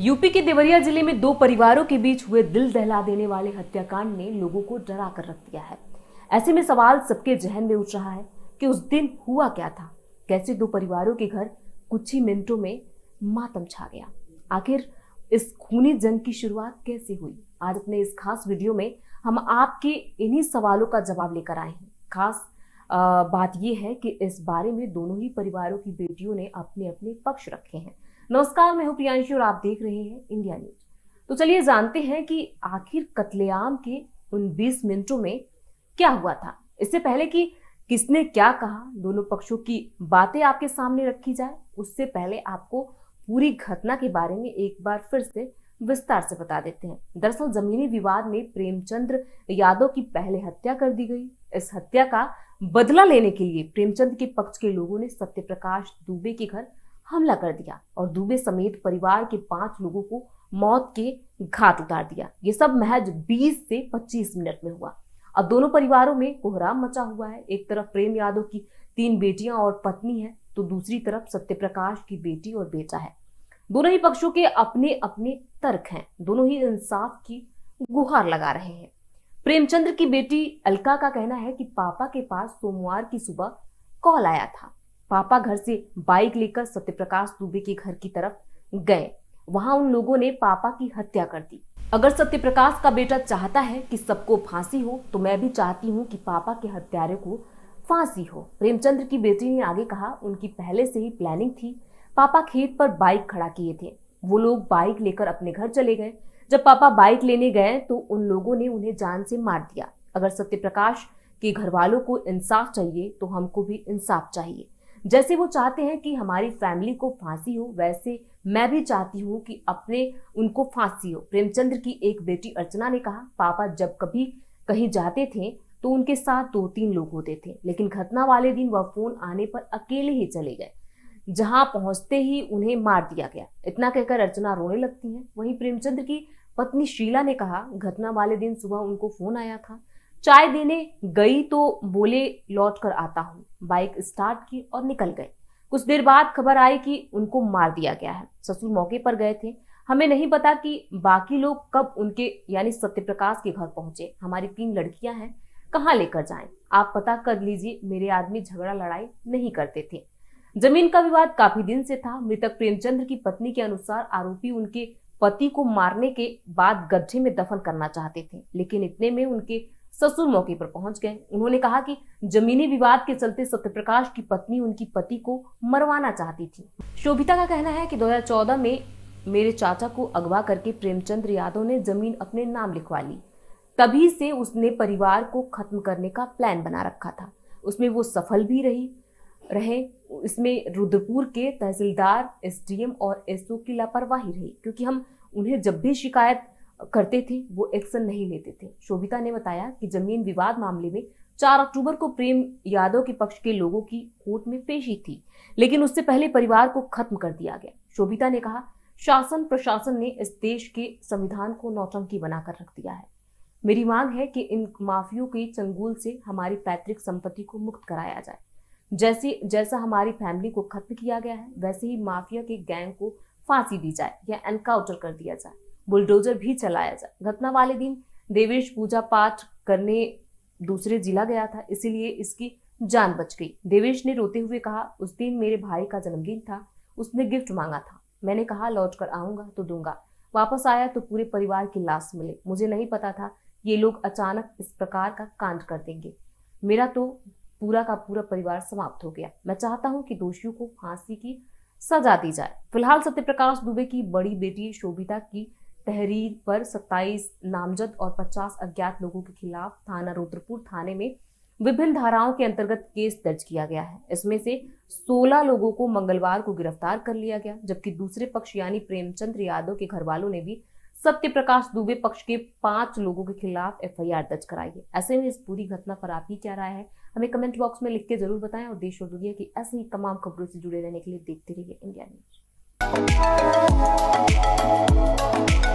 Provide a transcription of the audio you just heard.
UP के देवरिया जिले में दो परिवारों के बीच हुए दिल दहला देने वाले हत्याकांड ने लोगों को डरा कर रख दिया है। ऐसे में सवाल सबके जहन में उठ रहा है कि उस दिन हुआ क्या था, कैसे दो परिवारों के घर कुछ ही मिनटों में मातम छा गया। आखिर इस खूनी जंग की शुरुआत कैसे हुई? आज अपने इस खास वीडियो में हम आपके इन्हीं सवालों का जवाब लेकर आए हैं। खास बात यह है कि इस बारे में दोनों ही परिवारों की बेटियों ने अपने अपने पक्ष रखे हैं। नमस्कार, मैं हूं प्रियांशु और आप देख रहे हैं इंडिया न्यूज। तो चलिए जानते हैं कि आखिर कत्लेआम के उन 20 मिनटों में क्या हुआ था। इससे पहले कि किसने क्या कहा, दोनों पक्षों की बातें आपके सामने रखी जाए, उससे पहले आपको पूरी घटना के बारे में एक बार फिर से विस्तार से बता देते हैं। दरअसल जमीनी विवाद में प्रेमचंद यादव की पहले हत्या कर दी गई। इस हत्या का बदला लेने के लिए प्रेमचंद के पक्ष के लोगों ने सत्य प्रकाश दुबे के घर हमला कर दिया और दुबे समेत परिवार के 5 लोगों को मौत के घाट उतार दिया। ये सब महज 20 से 25 मिनट में हुआ। अब दोनों परिवारों में कोहराम मचा हुआ है। एक तरफ प्रेम यादव की 3 बेटियां और पत्नी है तो दूसरी तरफ सत्य प्रकाश की बेटी और बेटा है। दोनों ही पक्षों के अपने अपने तर्क हैं, दोनों ही इंसाफ की गुहार लगा रहे हैं। प्रेमचंद्र की बेटी अलका का कहना है कि पापा के पास सोमवार की सुबह कॉल आया था। पापा घर से बाइक लेकर सत्यप्रकाश दुबे के घर की तरफ गए, वहां उन लोगों ने पापा की हत्या कर दी। अगर सत्यप्रकाश का बेटा चाहता है कि सबको फांसी हो तो मैं भी चाहती हूं कि पापा के हत्यारे को फांसी हो। प्रेमचंद्र की बेटी ने आगे कहा, उनकी पहले से ही प्लानिंग थी। पापा खेत पर बाइक खड़ा किए थे, वो लोग बाइक लेकर अपने घर चले गए। जब पापा बाइक लेने गए तो उन लोगों ने उन्हें जान से मार दिया। अगर सत्यप्रकाश के घर वालों को इंसाफ चाहिए तो हमको भी इंसाफ चाहिए। जैसे वो चाहते हैं कि हमारी फैमिली को फांसी हो, वैसे मैं भी चाहती हूँ कि अपने उनको फांसी हो। प्रेमचंद्र की एक बेटी अर्चना ने कहा, पापा जब कभी कहीं जाते थे तो उनके साथ 2-3 लोग होते थे, लेकिन घटना वाले दिन वह फोन आने पर अकेले ही चले गए। जहां पहुंचते ही उन्हें मार दिया गया। इतना कहकर अर्चना रोने लगती है। वहीं प्रेमचंद्र की पत्नी शीला ने कहा, घटना वाले दिन सुबह उनको फोन आया था, चाय देने गई तो बोले लौट कर आता हूँ। बाइक स्टार्ट की और निकल गए। कुछ देर बाद खबर आई कि उनको मार दिया गया है। ससुर मौके पर गए थे। हमें नहीं पता कि बाकी लोग कब उनके यानी सत्यप्रकाश के घर पहुंचे। हमारी 3 लड़कियां हैं, कहाँ लेकर जाए? आप पता कर लीजिए। मेरे आदमी झगड़ा लड़ाई नहीं करते थे। जमीन का विवाद काफी दिन से था। मृतक प्रेमचंद्र की पत्नी के अनुसार आरोपी उनके पति को मारने के बाद गड्ढे में दफन करना चाहते थे, लेकिन इतने में उनके ससुर मौके पर पहुंच गए। उन्होंने कहा कि जमीनी विवाद के चलते सत्यप्रकाश की पत्नी उनकी पति को मरवाना चाहती थी। शोभिता का कहना है कि 2014 में मेरे चाचा को अगवा करके प्रेमचंद्र यादव ने जमीन अपने नाम लिखवा ली। तभी से उसने परिवार को खत्म करने का प्लान बना रखा था। उसमें वो सफल भी रहे। इसमें रुद्रपुर के तहसीलदार, एसडीएम और एसओ की लापरवाही रही, क्योंकि हम उन्हें जब भी शिकायत करते थे वो एक्शन नहीं लेते थे। शोभिता ने बताया कि जमीन विवाद मामले में 4 अक्टूबर को प्रेम यादव के पक्ष के लोगों की कोर्ट में पेशी थी, लेकिन उससे पहले परिवार को खत्म कर दिया गया। शोभिता ने कहा, शासन प्रशासन ने इस देश के संविधान को नौटंकी बनाकर रख दिया है। मेरी मांग है कि इन माफियों के चंगुल से हमारी पैतृक संपत्ति को मुक्त कराया जाए। जैसा हमारी फैमिली को खत्म किया गया है, वैसे ही माफिया के गैंग को फांसी दी जाए या एनकाउंटर कर दिया जाए। बुलडोजर भी चलाया जाए। घटना वाले दिन देवेश पूजा पाठ करने दूसरे जिला गया था, इसीलिए इसकी जान बच गई। देवेश ने रोते हुए कहा, उस दिन मेरे भाई का जन्मदिन था, उसने गिफ्ट मांगा था। मैंने कहा लौट कर आऊंगा तो दूंगा। वापस आया तो पूरे परिवार की लाश मिले। मुझे नहीं पता था ये लोग अचानक इस प्रकार का कांड कर देंगे। मेरा तो पूरा का पूरा परिवार समाप्त हो गया। मैं चाहता हूं कि दोषियों को फांसी की सजा दी जाए। फिलहाल सत्यप्रकाश दुबे की बड़ी बेटी शोभिता की तहरीर पर 27 नामजद और 50 अज्ञात लोगों के खिलाफ थाना रुद्रपुर थाने में विभिन्न धाराओं के अंतर्गत केस दर्ज किया गया है। इसमें से 16 लोगों को मंगलवार को गिरफ्तार कर लिया गया, जबकि दूसरे पक्ष यानी प्रेमचंद्र यादव के घर वालों ने भी सत्यप्रकाश दुबे पक्ष के 5 लोगों के खिलाफ एफआईआर दर्ज कराई है। ऐसे में इस पूरी घटना पर आपकी क्या राय है, हमें कमेंट बॉक्स में लिख के जरूर बताएं। और देश और दुनिया की ऐसी ही तमाम खबरों से जुड़े रहने के लिए देखते रहिए इंडिया न्यूज।